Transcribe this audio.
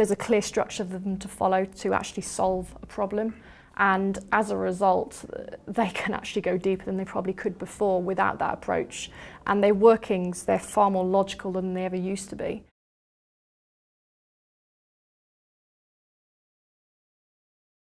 there's a clear structure for them to follow to actually solve a problem. And as a result, they can actually go deeper than they probably could before without that approach. And their workings, they're far more logical than they ever used to be.